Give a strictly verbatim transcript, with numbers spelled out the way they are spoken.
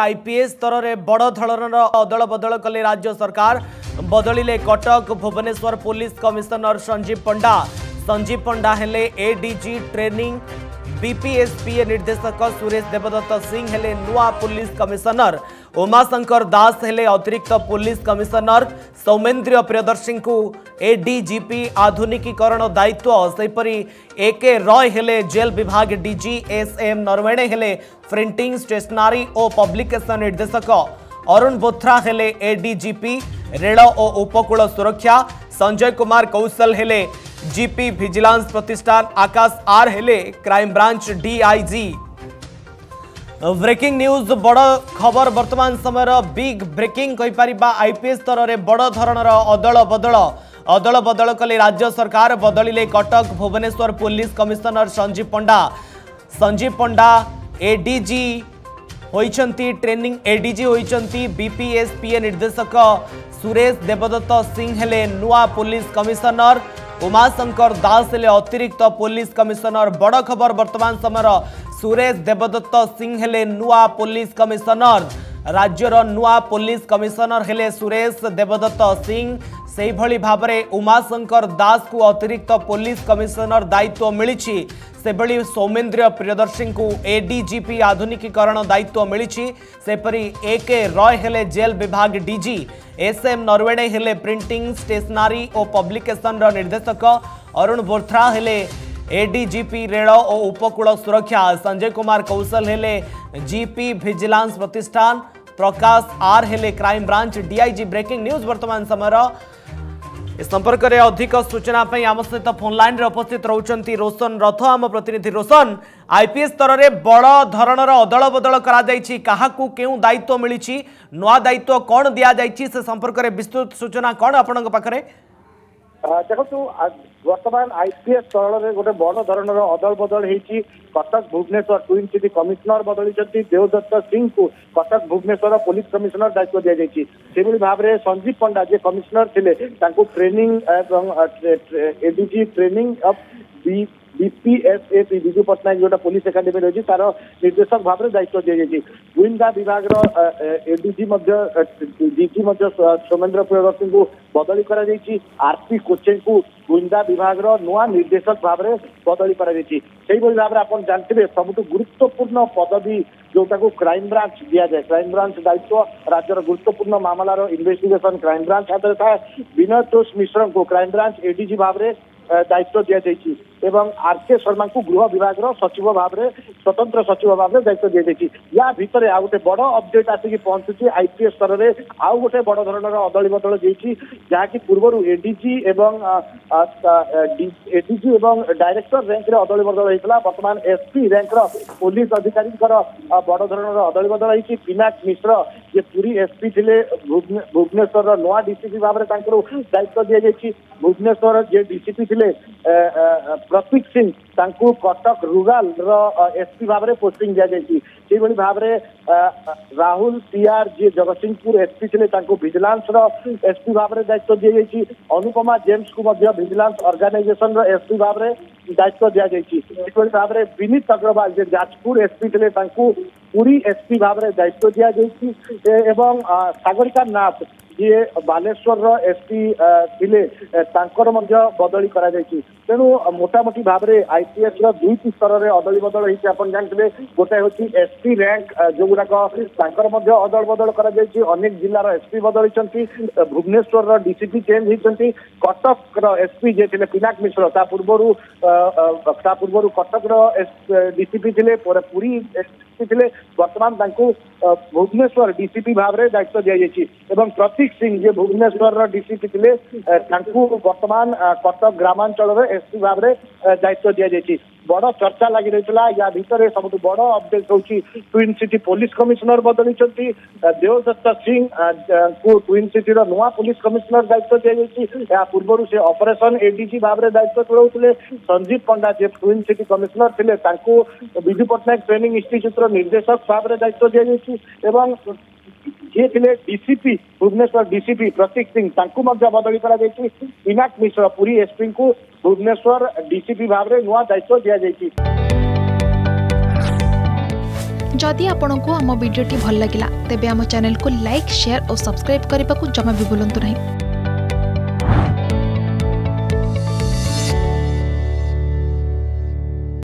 IPS स्तर में बड़ धरणर अदल बदल कले राज्य सरकार। बदलिले कटक भुवनेश्वर पुलिस कमिशनर संजीव पंडा। संजीव पंडा हेले एडीजी ट्रेनिंग। बीपीएसपीए निर्देशक सुरेश देवदत्त सिंह हेले नुआ पुलिस कमिशनर। उमा शंकर दास हेले अतिरिक्त पुलिस कमिशनर। सौमेन्द्रिय प्रियदर्शी को एडीजीपी आधुनिकीकरण दायित्व। सेपरी एके रॉय हेले जेल विभाग डीजी। एसएम नरवणे हेले प्रिंटिंग स्टेशनरी और पब्लिकेशन निर्देशक। अरुण बोथ्रा हेले एडीजीपी रेल और उपकूल सुरक्षा। संजय कुमार कौशल हेले जीपी विजिलेंस प्रतिष्ठान। आकाश आर हेले crime branch DIG. Breaking news बड़ खबर वर्तमान समय बिग ब्रेकिंग कही पारिबा। आईपीएस स्तर में बड़ धरणर अदल बदल अदल बदल कले राज्य सरकार। बदलिले Cuttack Bhubaneswar police commissioner Sanjeev Panda. Sanjeev Panda ADG होइचंती ट्रेनिंग एडीजी होइचंती। बीपीएसपीए निर्देशक सुरेश देवदत्त सिंह हेले नुआ पुलिस कमिशनर। उमा शंकर दास हेले अतिरिक्त पुलिस कमिशनर। बड़ खबर वर्तमान समय सुरेश देवदत्त सिंह हेले नुआ पुलिस कमिशनर। राज्यर नुआ पुलिस कमिशनर हेले सुरेश देवदत्त सिंह। से भली भाबरे उमा शंकर दास को अतिरिक्त पुलिस कमिशनर दायित्व मिली। सेभली सौमेन्द्रिय प्रियदर्शी को एडीजीपी आधुनिकीकरण दायित्व मिली। सेपरी एके रॉय हेले जेल विभाग डीजी। एसएम नरवणे हेले प्रिंटिंग स्टेशनरी और पब्लिकेशन निर्देशक। अरुण बोथ्रा हेले एडीजीपी रेल और उपकूल सुरक्षा। संजय कुमार कौशल हेले जीपी विजिलेंस प्रतिष्ठान। प्रकाश आर हेले crime branch DIG. Breaking news वर्तमान समय। इस संपर्क में अधिक सूचना पर आम सहित फोन लाइन रे उपस्थित रहउचंती रोशन रथ आम प्रतिनिधि। रोशन, आईपीएस स्तर में बड़ धरणर अदल बदल करा जायछि, काहाकू केउ दायित्व मिली, नवा दायित्व कौन दिया जायछि, से संपर्क में विस्तृत सूचना कौन आपनक पाखरे? देखो वर्तमान आईपीएस स्तर में गोटे बड़ धरणर अदल बदल होइछि। Cuttack Bhubaneswar twin city commissioner बदली देवदत्त सिंह को कटक भुवनेश्वर पुलिस कमिशनर दायित्व दि जाएगी। से भाव में संजीव पंडा जे कमिशनर थे training ADG training of B BPSAP Biju Patnaik जोटा पुलिस एकाडेमी रही है तार निर्देशक भाव में दायित्व दि जाएगी। गुईंदा विभाग एडीजी डीजी सौमेन्द्र प्रियदर्शी को बदली कर आरपी कोचे को गुईंदा विभाग नुआ निर्देशक भाव में बदली कर भाव में आप जानते सबुठ गुरुत्वपूर्ण पदवी जोटा को क्राइम ब्रांच दि जाए। क्राइम ब्रांच दायित्व राज्यर गुरुत्वपूर्ण मामलार इन्वेस्टिगेशन क्राइम ब्रांच हाथ में था। विनय तोष मिश्र को क्राइम ब्रांच एडीजी भाव में दायित्व दि जाएगी। आर के शर्मा को गृह विभाग सचिव भाव में स्वतंत्र सचिव भाव में दायित्व दि जाएगी। या भितर आउ गोटे बड़ अपडेट आसिक पहुंचुची। आईपीएस स्तर में आउ गोटे बड़ धरणर अदल बदल जाइए जहाँकि पूर्व एडीजी एवं एडीजी एवं डायरेक्टर रैंक रे अदल बदल होता। बर्तमान एसपी रैंक पुलिस अधिकारी बड़ धरणर अदल बदल होती। पिनाक मिश्र जे पूरी एसपी थे भुवनेश्वर नुआ डीसीपी भाव में दायित्व दि जाएगी। भुवनेश्वर जे डीसीपी थे प्रतीक सिंह कटक रूराल एसपी भाव में पोस्टिंग दि जाएगी। से भाव में राहुल जी जगत सिंहपुर एसपी थे विजिलेंस एसपी भाव में दायित्व दि जाएगी। अनुपमा जेमस को विजिलेंस ऑर्गेनाइजेशन एसपी भाव में दायित्व दि जाएगी। से भाव में विनीत अग्रवाल जे जाजपुर एसपी थे पूरी एसपी भाव में दायित्व दि जाएगी। एवं सगरिका नाथ जी बालेश्वर एसपी थिले बदली करा जायछि। तेणु मोटामोटी भाव में आईपीएस दुईटी स्तर में अदल बदल होती। आप जानते गोटे हूँ एसपी रैंक जो गुड़ाक अदल बदल करक जिलार एसपी बदली। भुवनेश्वर डीसीपी चेंज होती। कटक एसपी जे थे पिनाक मिश्र पूर्व पूर्व कटक डीसीपी थे पूरी एसपी थे बर्तमान भुवनेश्वर डीसीपी भाव में दायित्व दि जाएगी। प्रतीक सिंह जे भुवनेश्वर डीसीपी थे बर्तमान कटक ग्रामांचल एसपी भाव में दायित्व दि जाएगी। बड़ चर्चा लगी रही। या भितर सब बड़ अपडेट हूँ ट्विन सिटी पुलिस कमिशनर बदली। देवसत्ता सिंह को ट्विन सिटी नुआ पुलिस कमिशनर दायित्व दि जाएगी। या पूर्व से ऑपरेशन एडीजी भाव में दायित्व चलाते। संजीव पंडा जे ट्विन सिटी कमिशनर थे विजु पटनायक ट्रेनिंग इंस्टीट्यूट निर्देशक भाव में दायित्व दि जाएगी। ये थे डीसीपी भुवनेश्वर डीसीपी प्रतीक सिंह बदली कर पिनाक मिश्र पूरी एसपी को भुवनेश्वर डीसीपी भाव में नया दायित्व दि जाएगी। जदि आपंक आम भिडी भल लगा तेब आम चैनल को लाइक शेयर और सब्सक्राइब करने को जमा भी भूलु नहीं।